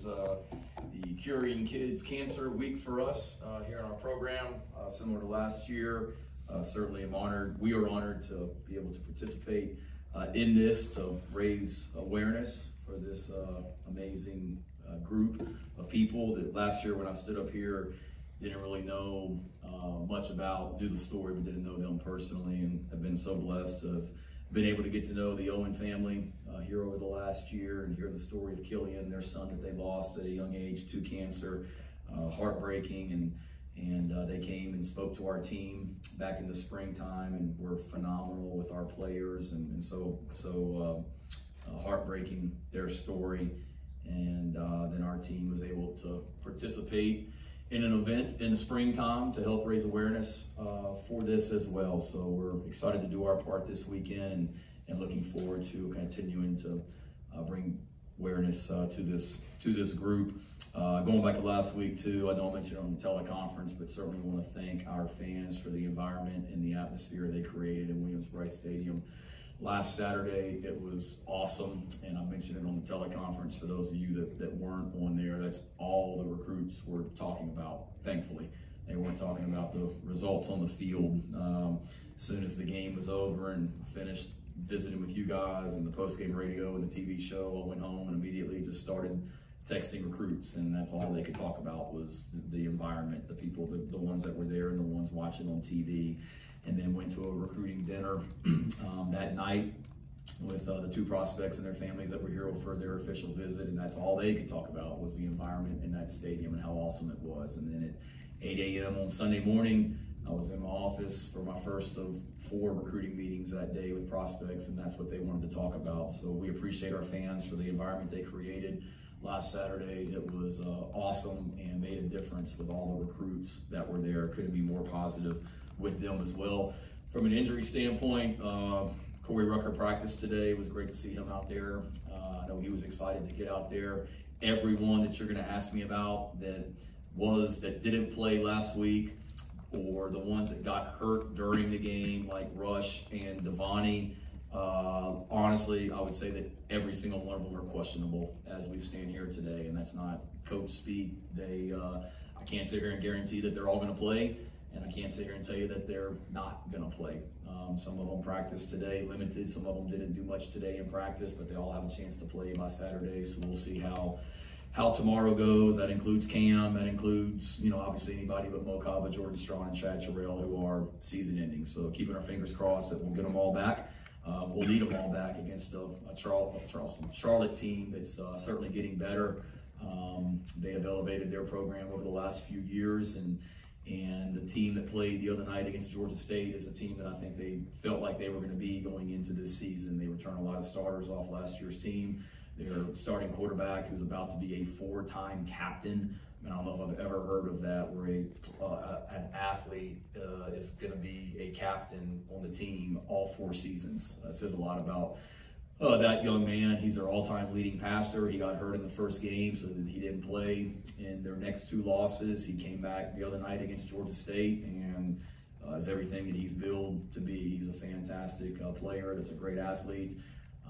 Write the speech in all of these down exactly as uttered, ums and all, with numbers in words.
is uh, the Curing Kids Cancer Week for us uh, here in our program. Uh, similar to last year, uh, certainly I'm honored. We are honored to be able to participate uh, in this to raise awareness for this uh, amazing uh, group of people that last year when I stood up here didn't really know uh, much about, knew the story, but didn't know them personally, and have been so blessed to have been able to get to know the Owen family uh, here over the last year and hear the story of Killian, their son that they lost at a young age to cancer, uh, heartbreaking, and and uh, they came and spoke to our team back in the springtime and were phenomenal with our players, and, and so, so uh, uh, heartbreaking, their story, and uh, then our team was able to participate in an event in the springtime to help raise awareness uh, for this as well. So we're excited to do our part this weekend and, and looking forward to continuing to uh, bring awareness uh, to this to this group. Uh, going back to last week too, I know I mentioned it on the teleconference, but certainly want to thank our fans for the environment and the atmosphere they created in Williams-Brice Stadium. Last Saturday, it was awesome, and I mentioned it on the teleconference for those of you that, that weren't on there. That's all the recruits were talking about, thankfully. They weren't talking about the results on the field. Um, as soon as the game was over and finished visiting with you guys and the post-game radio and the T V show, I went home and immediately just started texting recruits, and that's all they could talk about was the environment, the people, the, the ones that were there and the ones watching on T V. And then went to a recruiting dinner um, that night with uh, the two prospects and their families that were here for their official visit, and that's all they could talk about was the environment in that stadium and how awesome it was. And then at eight A M on Sunday morning, I was in my office for my first of four recruiting meetings that day with prospects, and that's what they wanted to talk about. So we appreciate our fans for the environment they created. Last Saturday, it was uh, awesome and made a difference with all the recruits that were there. Couldn't be more positive with them as well. From an injury standpoint, uh, Corey Rucker practiced today. It was great to see him out there. Uh, I know he was excited to get out there. Everyone that you're gonna ask me about that was, that didn't play last week, or the ones that got hurt during the game, like Rush and Devani, uh, honestly, I would say that every single one of them are questionable as we stand here today, and that's not coach speak. They, uh, I can't sit here and guarantee that they're all gonna play, and I can't sit here and tell you that they're not gonna play. Um, some of them practiced today, limited. Some of them didn't do much today in practice, but they all have a chance to play by Saturday. So we'll see how how tomorrow goes. That includes Cam, that includes, you know, obviously anybody but Mo Caba, Jordan Strawn, and Chad Charrell, who are season ending. So keeping our fingers crossed that we'll get them all back. Uh, we'll need them all back against a, a Charl Charleston Charlotte team that's uh, certainly getting better. Um, they have elevated their program over the last few years, and. And the team that played the other night against Georgia State is a team that I think they felt like they were going to be going into this season. They return a lot of starters off last year's team. Their starting quarterback, who's about to be a four-time captain. I mean, I don't know if I've ever heard of that, where a, uh, an athlete uh, is going to be a captain on the team all four seasons. That says a lot about Uh, that young man. He's their all-time leading passer. He got hurt in the first game, so that he didn't play in their next two losses. He came back the other night against Georgia State and uh, is everything that he's built to be. He's a fantastic uh, player. That's a great athlete.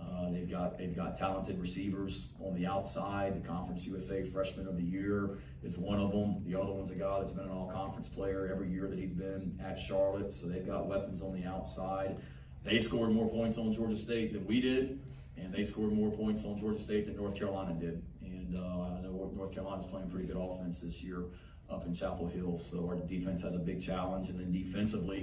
Uh, they've got they've got talented receivers on the outside. The Conference U S A Freshman of the Year is one of them. The other one's a guy that's been an all-conference player every year that he's been at Charlotte. So they've got weapons on the outside. They scored more points on Georgia State than we did, and they scored more points on Georgia State than North Carolina did. And uh, I know North Carolina's playing pretty good offense this year up in Chapel Hill, so our defense has a big challenge. And then defensively,